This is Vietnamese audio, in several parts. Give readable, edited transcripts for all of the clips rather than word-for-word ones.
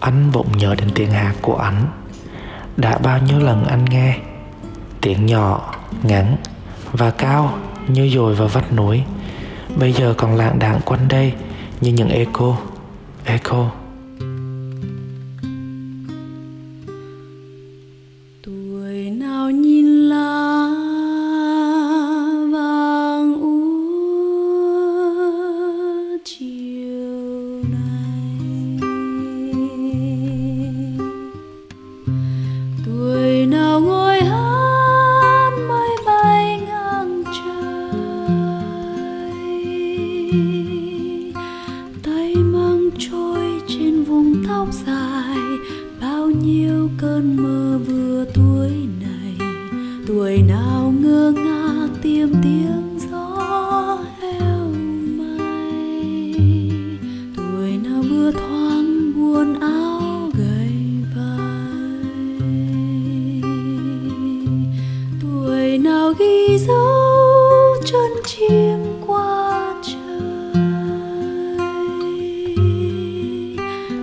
Anh bỗng nhớ đến tiếng hát của anh. Đã bao nhiêu lần anh nghe, tiếng nhỏ, ngắn và cao như dồi vào vách núi, bây giờ còn lạng đạng quanh đây như những echo. Echo tuổi nào nhìn lá vàng úa chiều nay, tuổi nào ngồi hát mây bay ngang trời, tay mang trôi trên vùng tóc dài bao nhiêu cơn mơ vừa tuổi này. Tuổi nào ngơ ngác tìm tiếng gió heo may, tuổi nào vừa thoáng buồn áo gầy vai, tuổi nào ghi dấu chân chim qua trời.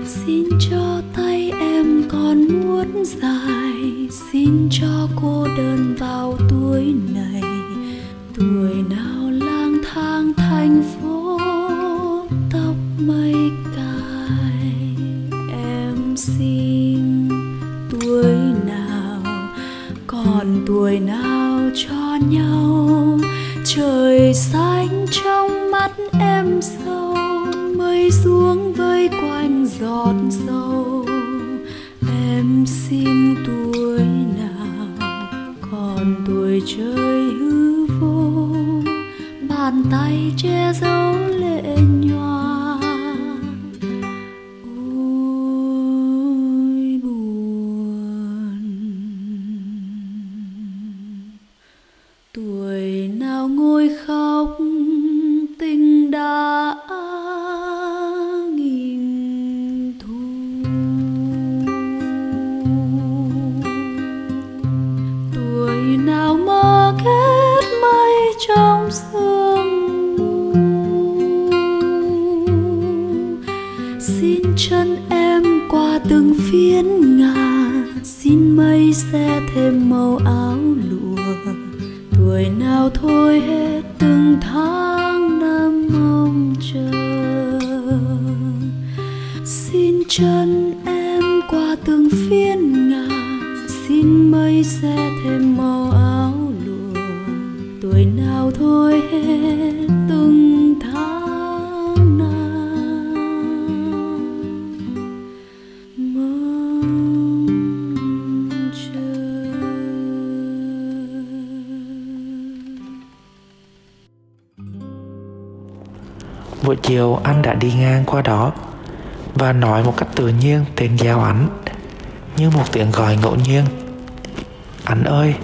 Xin cho tay em còn muốn dài, xin cho cô đơn vào tuổi này. Tuổi nào lang thang thành phố tóc mây cài, em xin tuổi nào còn tuổi nào cho nhau. Trời xanh trong mắt em sâu, mây xuống vây quanh giọt dầu. Em xin tuổi nào còn tuổi trời hư vô, bàn tay che giấu lệ nhòa. Ôi buồn tuổi nào ngồi khóc tình đã trong sương mù. Xin chân em qua từng phiến ngả, xin mây sẽ thêm màu áo lụa. Tuổi nào thôi hết từng tháng năm mong chờ, xin chân em qua từng phiến ngả, xin mây sẽ thêm màu áo lụa. Tuổi nào thôi hết từng tháng năm mong chờ. Buổi chiều anh đã đi ngang qua đó và nói một cách tự nhiên tên Dao Ánh, như một tiếng gọi ngẫu nhiên. Anh ơi!